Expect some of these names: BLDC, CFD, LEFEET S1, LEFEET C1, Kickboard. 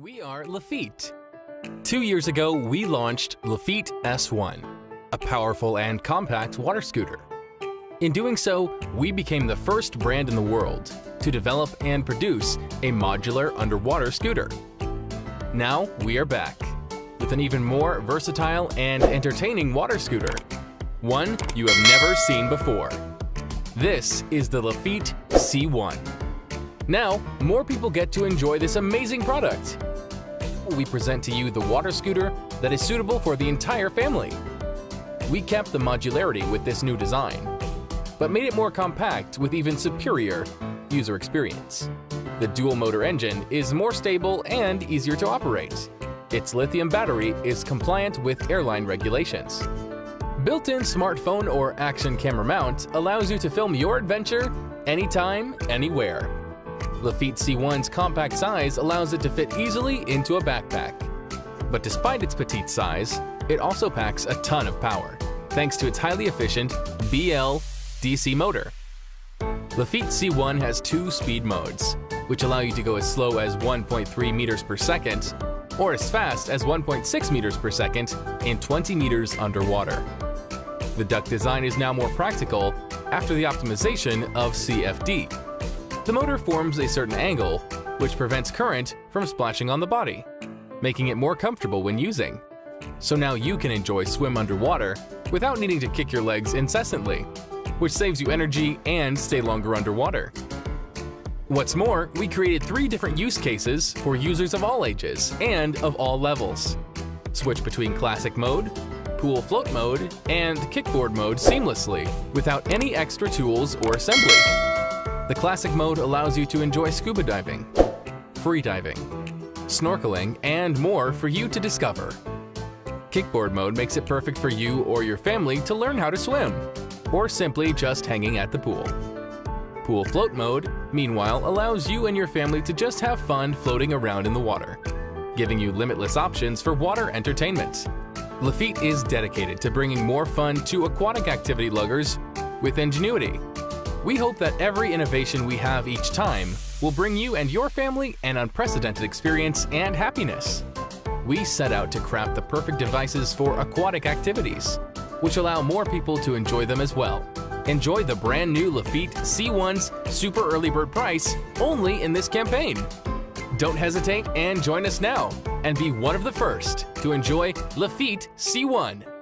We are LEFEET. 2 years ago, we launched LEFEET S1, a powerful and compact water scooter. In doing so, we became the first brand in the world to develop and produce a modular underwater scooter. Now we are back with an even more versatile and entertaining water scooter, one you have never seen before. This is the LEFEET C1. Now, more people get to enjoy this amazing product. We present to you the water scooter that is suitable for the entire family. We kept the modularity with this new design, but made it more compact with even superior user experience. The dual motor engine is more stable and easier to operate. Its lithium battery is compliant with airline regulations. Built-in smartphone or action camera mount allows you to film your adventure anytime, anywhere. LEFEET C1's compact size allows it to fit easily into a backpack. But despite its petite size, it also packs a ton of power, thanks to its highly efficient BLDC motor. LEFEET C1 has two speed modes, which allow you to go as slow as 1.3 meters per second or as fast as 1.6 meters per second in 20 meters underwater. The duct design is now more practical after the optimization of CFD. The motor forms a certain angle, which prevents current from splashing on the body, making it more comfortable when using. So now you can enjoy swim underwater without needing to kick your legs incessantly, which saves you energy and stay longer underwater. What's more, we created 3 different use cases for users of all ages and of all levels. Switch between classic mode, pool float mode, and kickboard mode seamlessly without any extra tools or assembly. The classic mode allows you to enjoy scuba diving, free diving, snorkeling, and more for you to discover. Kickboard mode makes it perfect for you or your family to learn how to swim, or simply just hanging at the pool. Pool float mode, meanwhile, allows you and your family to just have fun floating around in the water, giving you limitless options for water entertainment. LEFEET is dedicated to bringing more fun to aquatic activity luggers with ingenuity. We hope that every innovation we have each time will bring you and your family an unprecedented experience and happiness. We set out to craft the perfect devices for aquatic activities, which allow more people to enjoy them as well. Enjoy the brand new LEFEET C1's super early bird price only in this campaign. Don't hesitate and join us now and be one of the first to enjoy LEFEET C1.